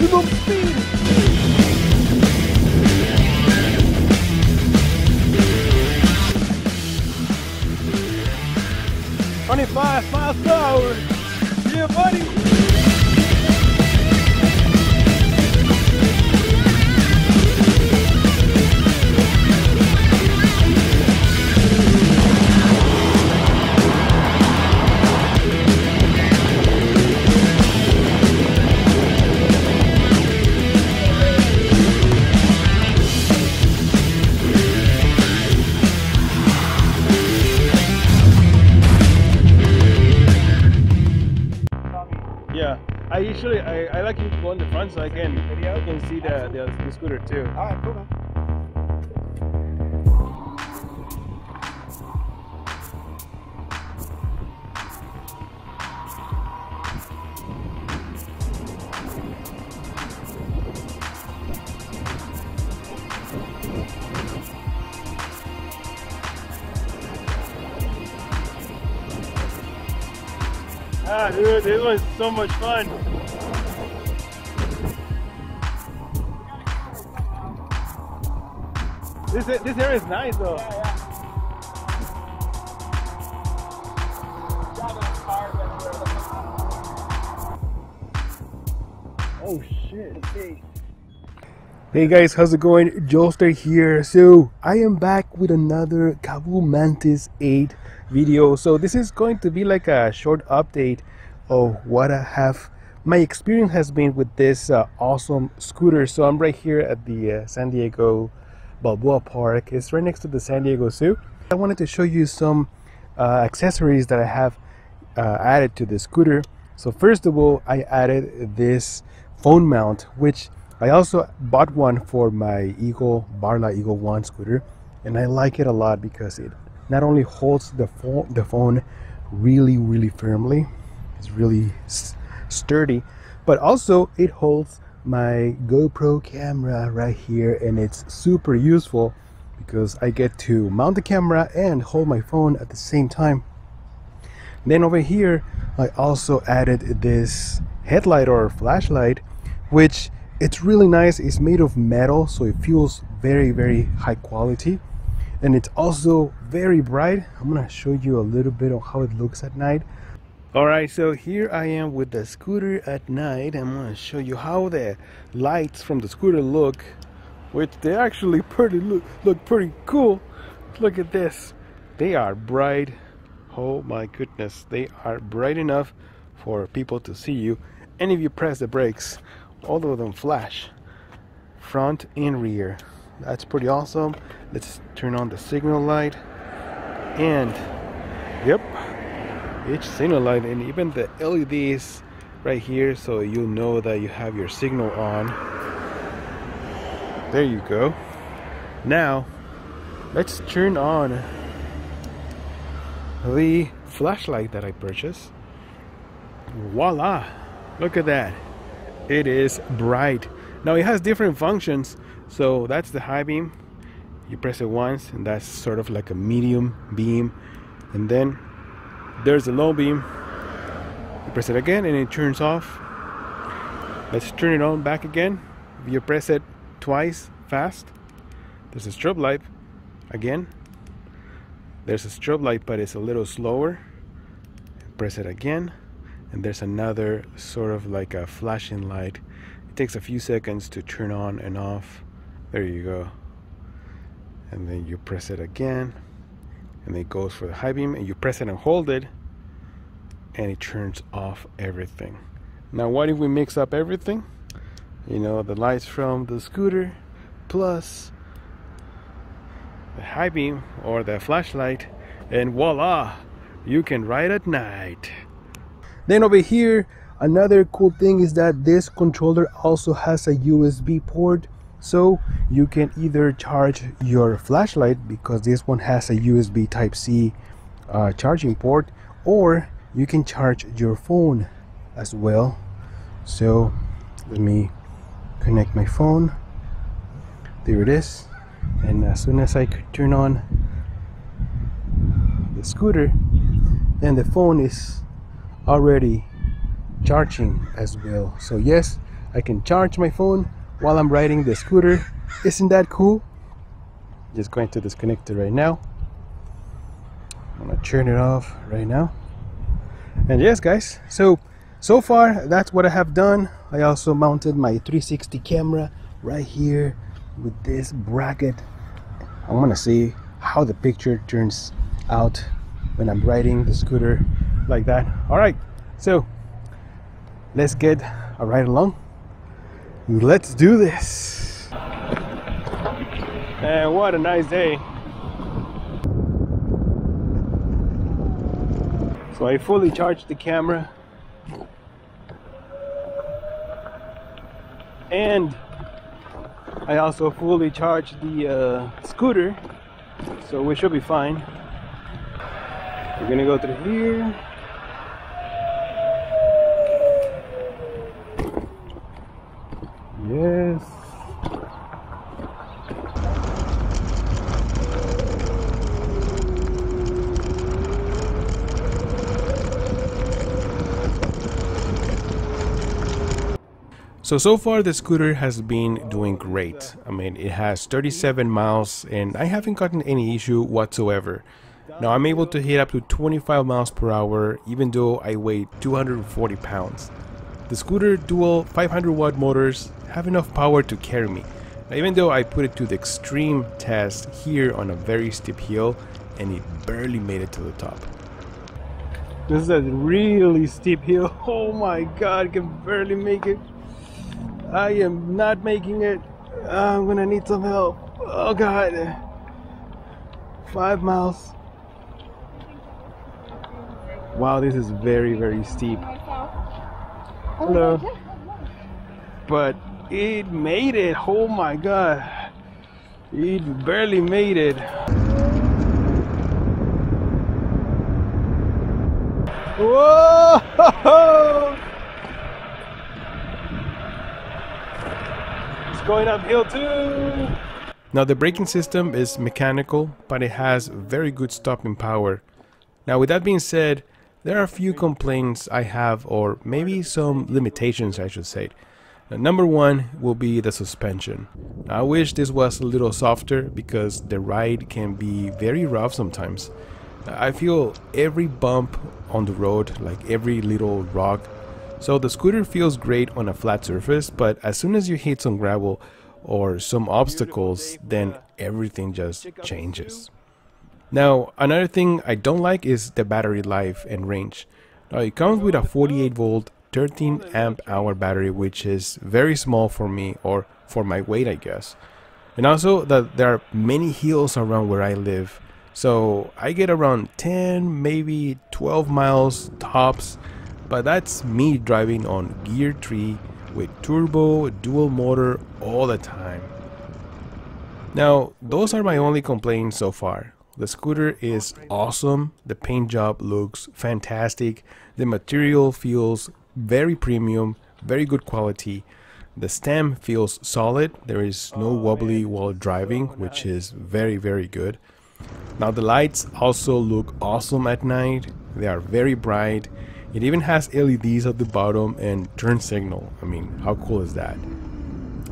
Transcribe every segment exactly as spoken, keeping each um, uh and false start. to the beach. twenty-five miles per hour. Yeah, buddy. I usually I, I like you to go on the front so I can video? I can see the, the the scooter too. All right, cool. Ah, dude, this was so much fun. This this area is nice though. Yeah, yeah. Oh shit! Hey guys, how's it going? Joelster here. So I am back with another Kaabo Mantis eight video. So this is going to be like a short update of what I have my experience has been with this uh, awesome scooter. So I'm right here at the uh, San Diego Balboa Park. It's right next to the San Diego Zoo. I wanted to show you some uh, accessories that I have uh, added to the scooter. So first of all, I added this phone mount, which I also bought one for my Eagle Barla Eagle One scooter, and I like it a lot because it not only holds the phone, the phone really, really firmly, it's really sturdy, but also it holds my GoPro camera right here, and it's super useful because I get to mount the camera and hold my phone at the same time. And then over here, I also added this headlight or flashlight, which it's really nice. It's made of metal, so it feels very, very high quality. And it's also very bright. I'm gonna show you a little bit of how it looks at night. All right, so here I am with the scooter at night. I'm gonna show you how the lights from the scooter look, which they actually pretty look, look pretty cool. Look at this. They are bright. Oh my goodness. They are bright enough for people to see you. And if you press the brakes, all of them flash, front and rear. That's pretty awesome. Let's turn on the signal light, and yep, each signal light and even the L E Ds right here, so you'll know that you have your signal on. There you go. Now let's turn on the flashlight that I purchased. Voila, look at that. It is bright. Now it has different functions. So that's the high beam. You press it once and that's sort of like a medium beam, and then there's the low beam. You press it again and it turns off. Let's turn it on back again. You press it twice fast. There's a strobe light again. There's a strobe light, but it's a little slower. Press it again, and there's another sort of like a flashing light. It takes a few seconds to turn on and off. There you go. And then you press it again, and it goes for the high beam, and you press it and hold it, and it turns off everything. Now what if we mix up everything? You know, the lights from the scooter plus the high beam or the flashlight, and voila, you can ride at night. Then over here, another cool thing is that this controller also has a U S B port. So you can either charge your flashlight, because this one has a U S B type C uh, charging port, or you can charge your phone as well. So let me connect my phone. There it is. And as soon as I could turn on the scooter, then the phone is already charging as well. So yes, I can charge my phone while I'm riding the scooter. Isn't that cool? Just going to disconnect it right now. I'm gonna turn it off right now. And yes guys, so so far that's what I have done. I also mounted my three sixty camera right here with this bracket. I want to see how the picture turns out when I'm riding the scooter like that. Alright, so let's get a ride along. Let's do this. And what a nice day. So I fully charged the camera and I also fully charged the uh, scooter, so we should be fine. We're gonna go through here. Yes. So, so far the scooter has been doing great. I mean, it has thirty-seven miles and I haven't gotten any issue whatsoever. Now I'm able to hit up to twenty-five miles per hour even though I weigh two hundred forty pounds. The scooter dual five hundred watt motors have enough power to carry me. Now, even though I put it to the extreme test here on a very steep hill and it barely made it to the top. This is a really steep hill. Oh my god, I can barely make it. I am not making it. I'm gonna need some help. Oh god. Five miles. Wow, this is very, very steep. Hello. But it made it. Oh my god. It barely made it. Whoa! Going uphill too. Now the braking system is mechanical, but it has very good stopping power. Now with that being said, there are a few complaints I have, or maybe some limitations I should say. Now, number one will be the suspension. Now, I wish this was a little softer because the ride can be very rough sometimes. I feel every bump on the road, like every little rock. So the scooter feels great on a flat surface, but as soon as you hit some gravel or some obstacles, then everything just changes. Now, another thing I don't like is the battery life and range. Now it comes with a forty-eight volt, thirteen amp hour battery, which is very small for me, or for my weight, I guess. And also that there are many hills around where I live. So I get around ten, maybe twelve miles tops. But that's me driving on gear three with turbo, dual motor all the time. Now, those are my only complaints so far. The scooter is awesome, the paint job looks fantastic, the material feels very premium, very good quality, the stem feels solid, there is no wobbly while driving, which is very, very good. Now the lights also look awesome at night, they are very bright. It even has L E Ds at the bottom and turn signal. I mean, how cool is that?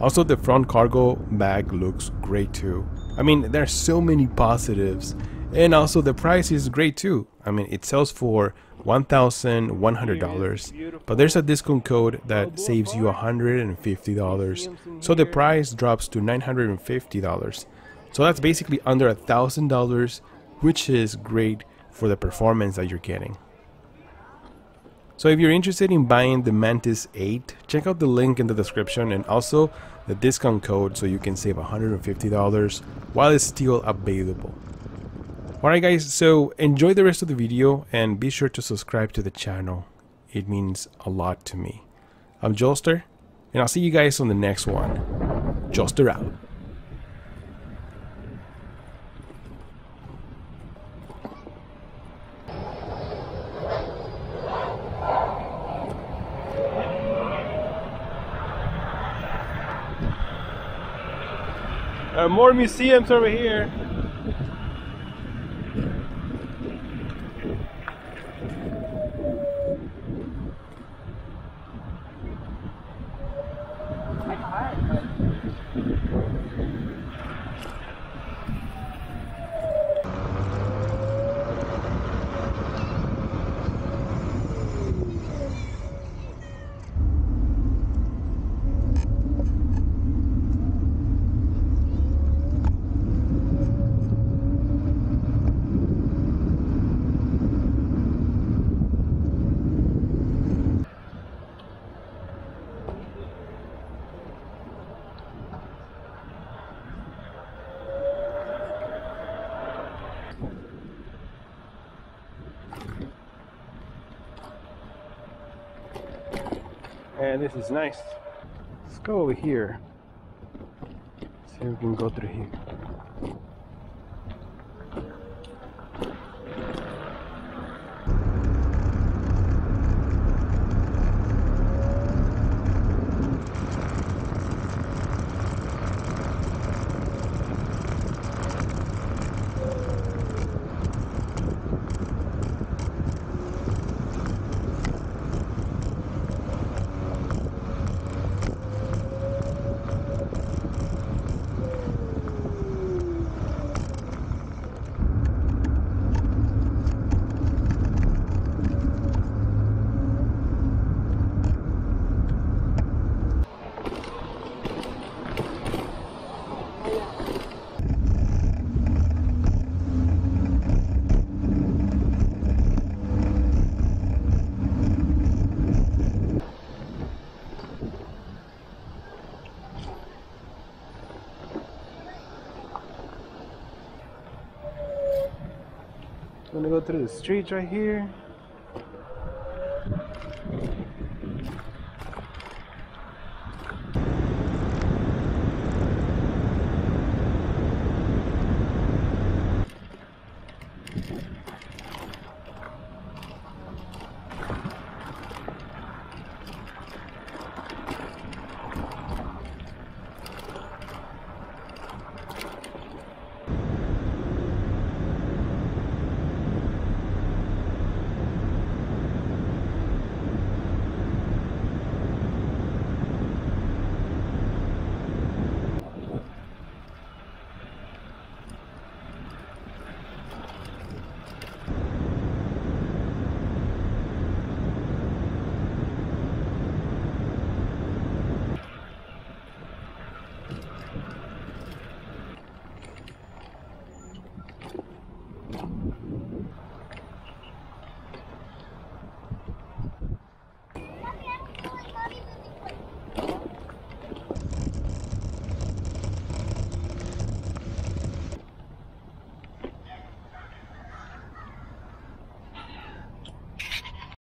Also, the front cargo bag looks great too. I mean, there's so many positives. And also the price is great too. I mean, it sells for one thousand one hundred dollars, but there's a discount code that saves you one hundred fifty dollars. So the price drops to nine hundred fifty dollars. So that's basically under one thousand dollars, which is great for the performance that you're getting. So if you're interested in buying the Mantis eight, check out the link in the description and also the discount code so you can save one hundred fifty dollars while it's still available. Alright guys, so enjoy the rest of the video and be sure to subscribe to the channel. It means a lot to me. I'm Joelster and I'll see you guys on the next one. Joelster out. Uh, more museums over here. and this is nice. Let's go over here. See if we can go through here. Gonna go through the streets right here.